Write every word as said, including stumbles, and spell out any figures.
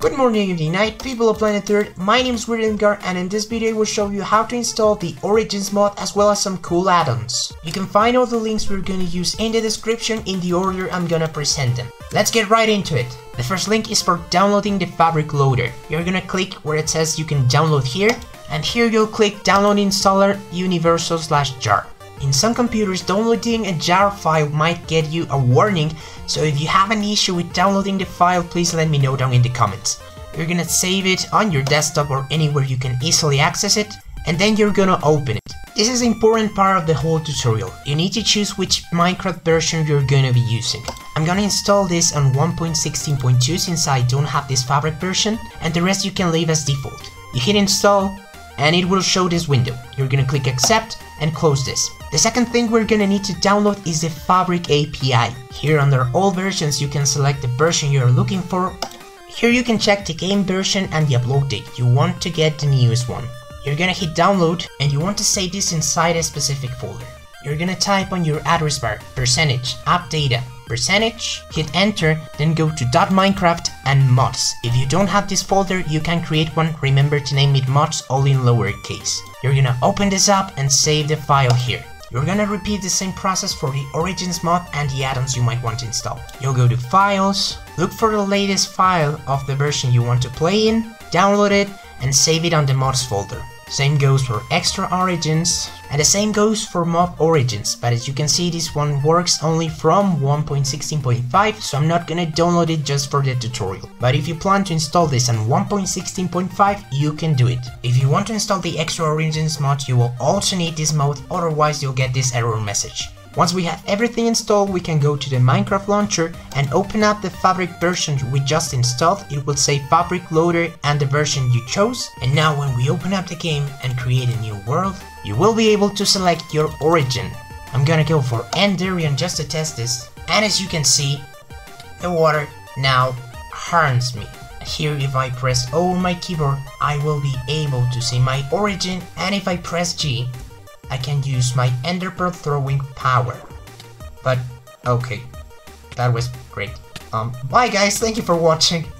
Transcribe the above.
Good morning, evening, night, people of Planet Earth. My name is Wirdymgar, and in this video I will show you how to install the Origins mod as well as some cool add-ons. You can find all the links we're gonna use in the description in the order I'm gonna present them. Let's get right into it. The first link is for downloading the Fabric loader. You're gonna click where it says you can download here, and here you'll click download installer universal slash jar. In some computers, downloading a jar file might get you a warning, so if you have an issue with downloading the file, please let me know down in the comments. You're gonna save it on your desktop or anywhere you can easily access it, and then you're gonna open it. This is the important part of the whole tutorial. You need to choose which Minecraft version you're gonna be using. I'm gonna install this on one point sixteen point two since I don't have this Fabric version, and the rest you can leave as default. You hit install, and it will show this window. You're gonna click accept and close this. The second thing we're gonna need to download is the Fabric A P I. Here under all versions you can select the version you're looking for. Here you can check the game version and the upload date. You want to get the newest one. You're gonna hit download, and you want to save this inside a specific folder. You're gonna type on your address bar percentage app data percentage, hit enter, then go to .minecraft and mods. If you don't have this folder, you can create one. Remember to name it mods, all in lowercase. You're gonna open this up and save the file here. You're gonna repeat the same process for the Origins mod and the add-ons you might want to install. You'll go to files, look for the latest file of the version you want to play in, download it, and save it on the mods folder. Same goes for Extra Origins, and the same goes for Mob Origins, but as you can see this one works only from one point sixteen point five, so I'm not gonna download it just for the tutorial. But if you plan to install this on one point sixteen point five, you can do it. If you want to install the Extra Origins mod, you will also need this mod, otherwise you'll get this error message. Once we have everything installed, we can go to the Minecraft launcher and open up the Fabric version we just installed. It will say Fabric Loader and the version you chose. And now when we open up the game and create a new world, you will be able to select your origin. I'm gonna go for Enderian just to test this. And as you can see, the water now harms me. Here if I press O on my keyboard, I will be able to see my origin, and if I press G, I can use my enderpearl throwing power. But okay, that was great. Um, bye guys, thank you for watching.